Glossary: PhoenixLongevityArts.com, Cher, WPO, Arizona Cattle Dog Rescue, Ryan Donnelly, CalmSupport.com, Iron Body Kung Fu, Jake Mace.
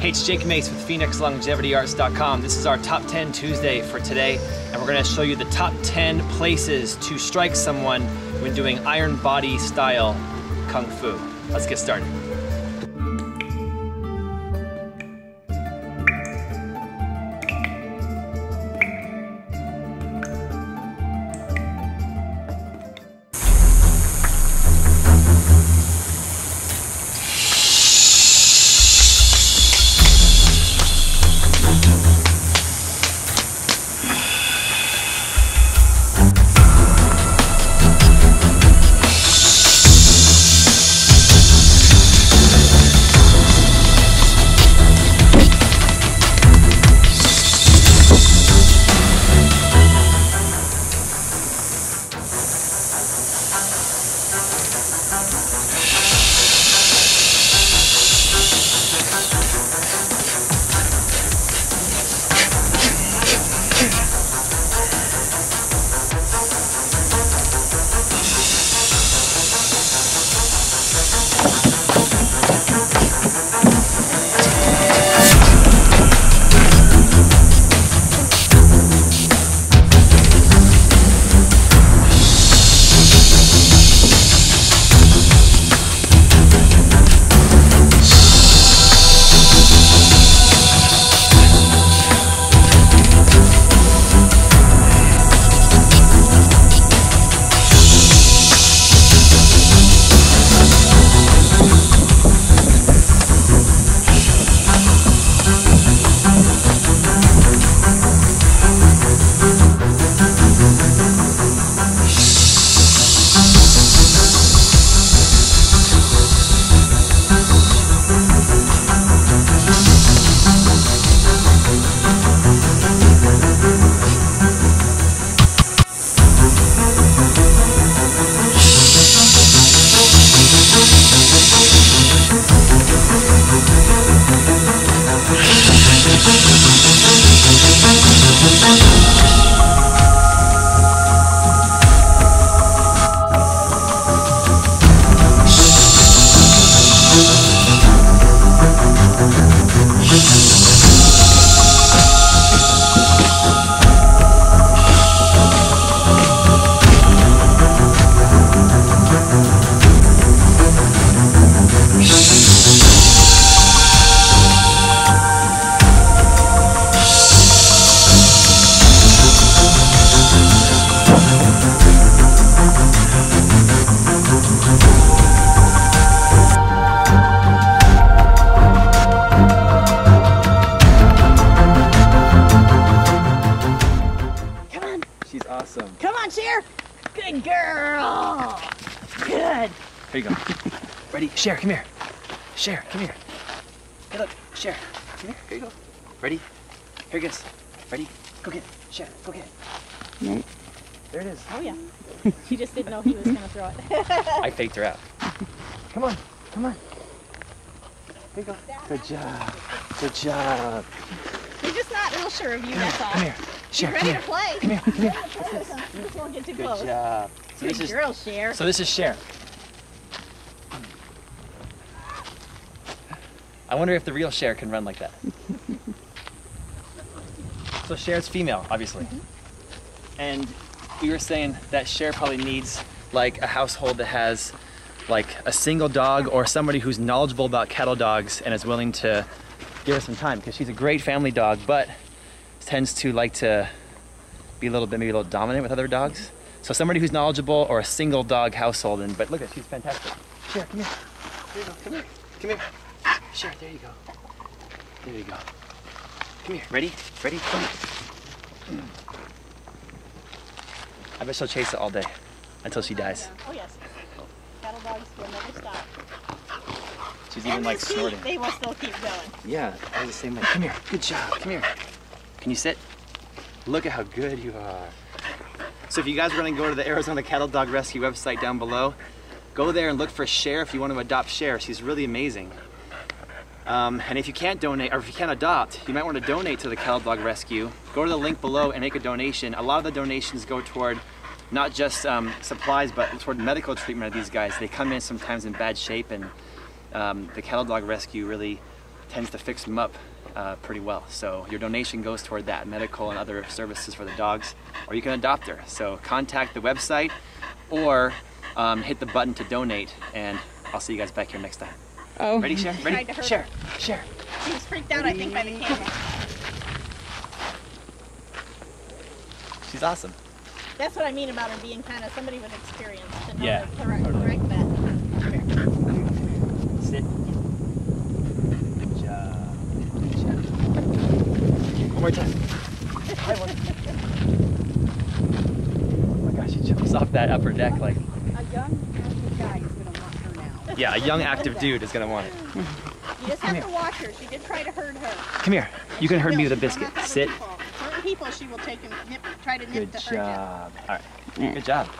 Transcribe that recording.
Hey, it's Jake Mace with PhoenixLongevityArts.com. This is our Top 10 Tuesday for today, and we're gonna show you the top 10 places to strike someone when doing iron body style kung fu. Let's get started. Awesome. Come on, Cher. Good girl. Good. Here you go. Ready? Cher, come here. Cher, come here. Hey, look. Cher, come here. Here you go. Ready? Here it goes. Ready? Go get it. Cher, go get it. Nope. There it is. Oh, yeah. You just didn't know he was going to throw it. I faked her out. Come on. Come on. Here you go. Good job. Good job. You're just not real sure of you, that's all. Come here. Cher, ready to play. Come here, come here. This won't get too close. Good job. So this is girl, Cher. So this is Cher. I wonder if the real Cher can run like that. So Cher's female, obviously. Mm-hmm. And we were saying that Cher probably needs like a household that has like a single dog or somebody who's knowledgeable about cattle dogs and is willing to give her some time, because she's a great family dog, but tends to like to be a little bit, maybe a little dominant with other dogs. So somebody who's knowledgeable or a single dog household. And but look at, she's fantastic. Cher, come here. There you go. Come here. Come here. Cher, there you go. There you go. Come here. Ready? Ready? Come here. I bet she'll chase it all day until she dies. Oh yes. Cattle dogs will never stop. She's even like snorting. They will still keep going. Yeah, I was the same way. Come here. Good job. Come here. Can you sit? Look at how good you are. So if you guys are going to go to the Arizona Cattle Dog Rescue website down below, go there and look for Cher if you want to adopt Cher. She's really amazing. And if you can't donate, or if you can't adopt, you might want to donate to the Cattle Dog Rescue. Go to the link below and make a donation. A lot of the donations go toward not just supplies, but toward medical treatment of these guys. They come in sometimes in bad shape, and the Cattle Dog Rescue really tends to fix them up pretty well. So your donation goes toward that, medical and other services for the dogs, or you can adopt her. So contact the website or hit the button to donate, and I'll see you guys back here next time. Oh. Ready, Cher? Ready? Cher. Cher. She was freaked out, I think, by the camera. She's awesome. That's what I mean about her being kind of somebody with experience to know to correct that. Sure. Sit. Good job. Good job. One more time. Hi, one. Oh my gosh, she jumps off that upper deck like. A young active guy is going to want her now. Yeah, a young active dude is going to want it. You just have to watch her. She did try to hurt her. Come here. You can hurt me with a biscuit. Sit. People, she will take and try to nip the herd. All right. Good job.